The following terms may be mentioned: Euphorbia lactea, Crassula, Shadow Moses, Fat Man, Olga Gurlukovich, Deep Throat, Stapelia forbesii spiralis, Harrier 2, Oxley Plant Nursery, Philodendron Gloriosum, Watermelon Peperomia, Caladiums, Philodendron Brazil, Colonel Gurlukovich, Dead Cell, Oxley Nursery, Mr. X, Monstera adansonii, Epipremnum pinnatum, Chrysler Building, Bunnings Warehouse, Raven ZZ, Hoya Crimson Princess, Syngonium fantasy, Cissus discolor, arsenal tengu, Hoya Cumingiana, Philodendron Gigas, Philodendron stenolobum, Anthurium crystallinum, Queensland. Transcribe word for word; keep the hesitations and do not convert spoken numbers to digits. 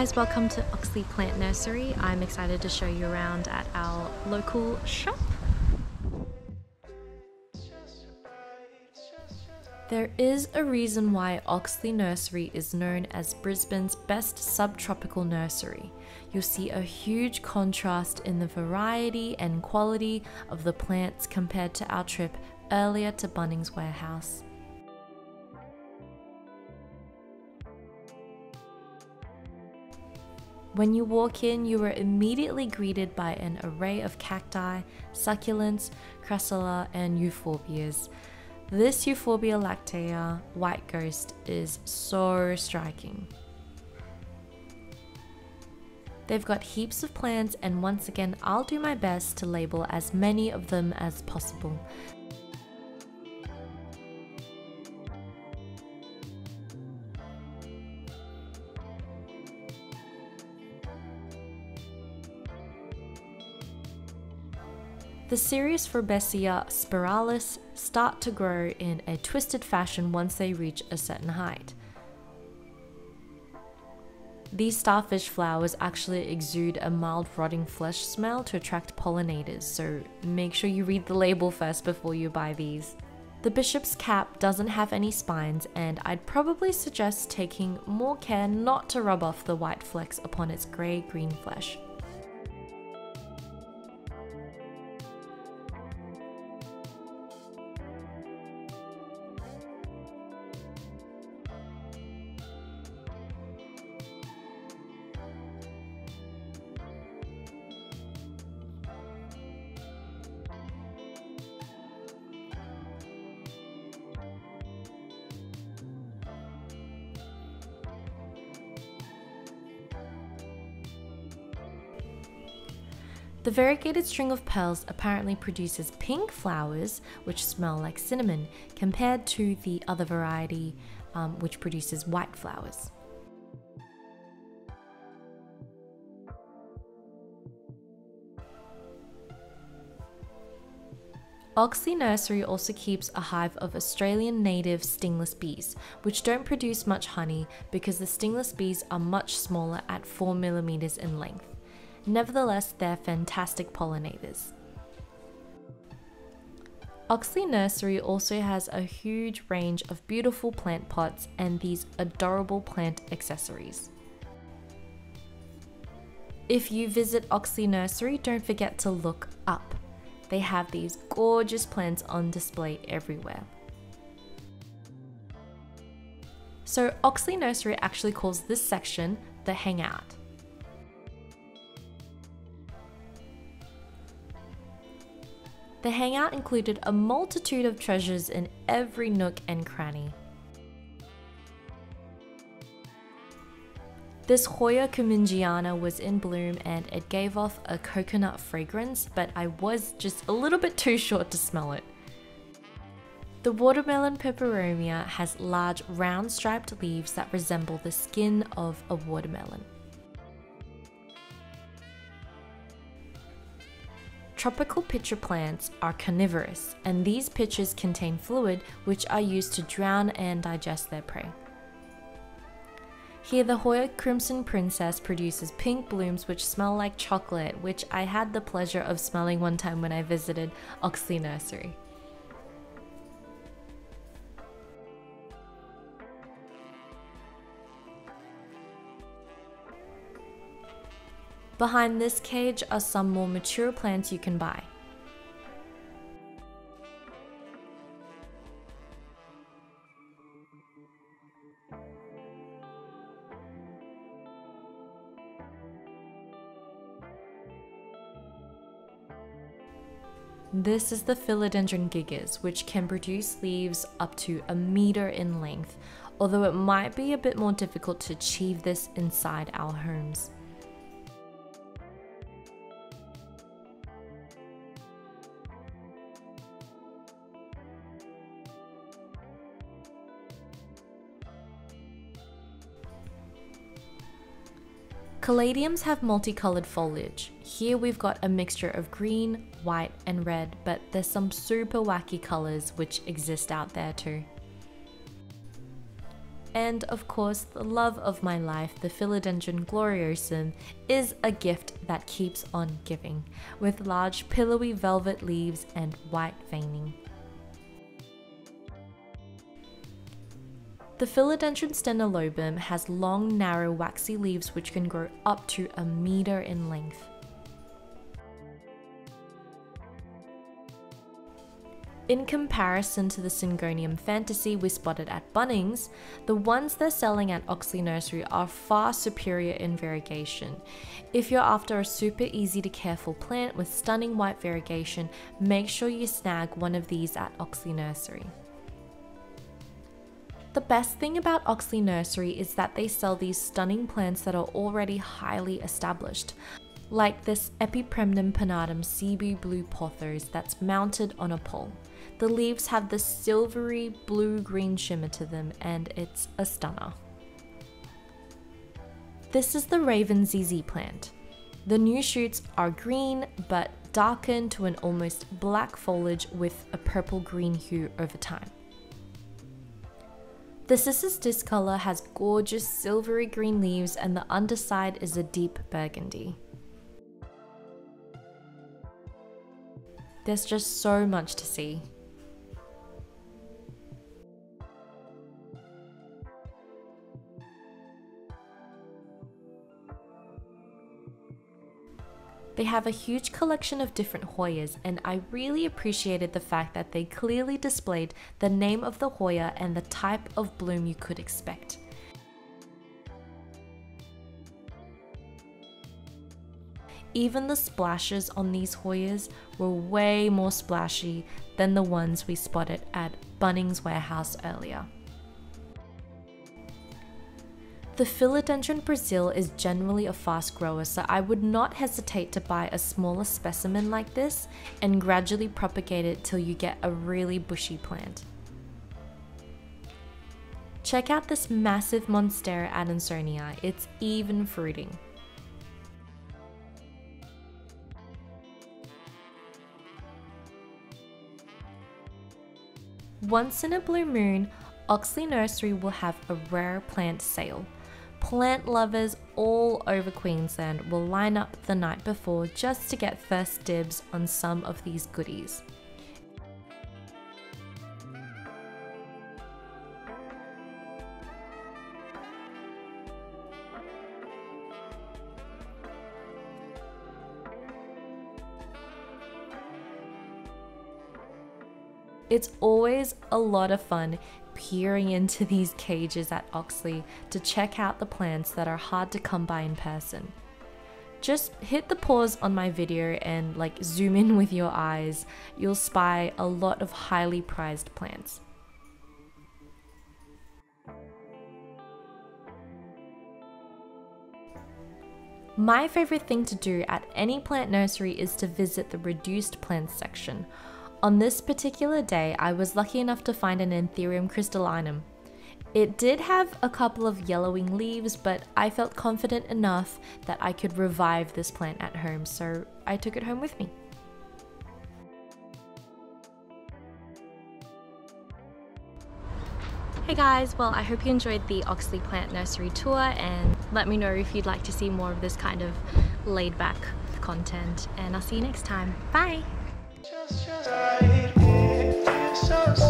guys, welcome to Oxley Plant Nursery. I'm excited to show you around at our local shop. There is a reason why Oxley Nursery is known as Brisbane's best subtropical nursery. You'll see a huge contrast in the variety and quality of the plants compared to our trip earlier to Bunnings Warehouse. When you walk in, you are immediately greeted by an array of cacti, succulents, crassula, and euphorbias. This Euphorbia lactea white ghost is so striking. They've got heaps of plants, and once again, I'll do my best to label as many of them as possible. The Stapelia forbesii spiralis start to grow in a twisted fashion once they reach a certain height. These starfish flowers actually exude a mild rotting flesh smell to attract pollinators, so make sure you read the label first before you buy these. The bishop's cap doesn't have any spines, and I'd probably suggest taking more care not to rub off the white flecks upon its grey-green flesh. The variegated string of pearls apparently produces pink flowers, which smell like cinnamon, compared to the other variety, um, which produces white flowers. Oxley Nursery also keeps a hive of Australian native stingless bees, which don't produce much honey because the stingless bees are much smaller at four millimeters in length. Nevertheless, they're fantastic pollinators. Oxley Nursery also has a huge range of beautiful plant pots and these adorable plant accessories. If you visit Oxley Nursery, don't forget to look up. They have these gorgeous plants on display everywhere. So Oxley Nursery actually calls this section the hangout. The hangout included a multitude of treasures in every nook and cranny. This Hoya Cumingiana was in bloom and it gave off a coconut fragrance, but I was just a little bit too short to smell it. The Watermelon Peperomia has large round striped leaves that resemble the skin of a watermelon. Tropical pitcher plants are carnivorous, and these pitchers contain fluid which are used to drown and digest their prey. Here the Hoya Crimson Princess produces pink blooms which smell like chocolate, which I had the pleasure of smelling one time when I visited Oxley Nursery. Behind this cage are some more mature plants you can buy. This is the Philodendron Gigas, which can produce leaves up to a meter in length, although it might be a bit more difficult to achieve this inside our homes. Caladiums have multicolored foliage. Here we've got a mixture of green, white, and red, but there's some super wacky colors which exist out there too. and of course the love of my life, the Philodendron Gloriosum, is a gift that keeps on giving, with large pillowy velvet leaves and white veining. The Philodendron stenolobum has long, narrow, waxy leaves which can grow up to a meter in length. In comparison to the Syngonium fantasy we spotted at Bunnings, the ones they're selling at Oxley Nursery are far superior in variegation. If you're after a super easy to careful plant with stunning white variegation, make sure you snag one of these at Oxley Nursery. The best thing about Oxley Nursery is that they sell these stunning plants that are already highly established, like this Epipremnum pinnatum Cebu Blue Pothos that's mounted on a pole. The leaves have this silvery blue-green shimmer to them, and it's a stunner. This is the Raven Z Z plant. The new shoots are green, but darken to an almost black foliage with a purple-green hue over time. The Cissus discolor has gorgeous silvery green leaves, and the underside is a deep burgundy. There's just so much to see. They have a huge collection of different Hoyas, and I really appreciated the fact that they clearly displayed the name of the Hoya and the type of bloom you could expect. Even the splashes on these Hoyas were way more splashy than the ones we spotted at Bunnings Warehouse earlier. The Philodendron Brazil is generally a fast grower, so I would not hesitate to buy a smaller specimen like this and gradually propagate it till you get a really bushy plant. Check out this massive Monstera adansonii, it's even fruiting. Once in a blue moon, Oxley Nursery will have a rare plant sale. Plant lovers all over Queensland will line up the night before just to get first dibs on some of these goodies. It's always a lot of fun peering into these cages at Oxley to check out the plants that are hard to come by in person. Just hit the pause on my video and like zoom in with your eyes, you'll spy a lot of highly prized plants. My favorite thing to do at any plant nursery is to visit the reduced plants section. On this particular day, I was lucky enough to find an Anthurium crystallinum. It did have a couple of yellowing leaves, but I felt confident enough that I could revive this plant at home, so I took it home with me. Hey guys, well I hope you enjoyed the Oxley Plant Nursery tour, and let me know if you'd like to see more of this kind of laid back content, and I'll see you next time. Bye! Just, just, right here, so, so.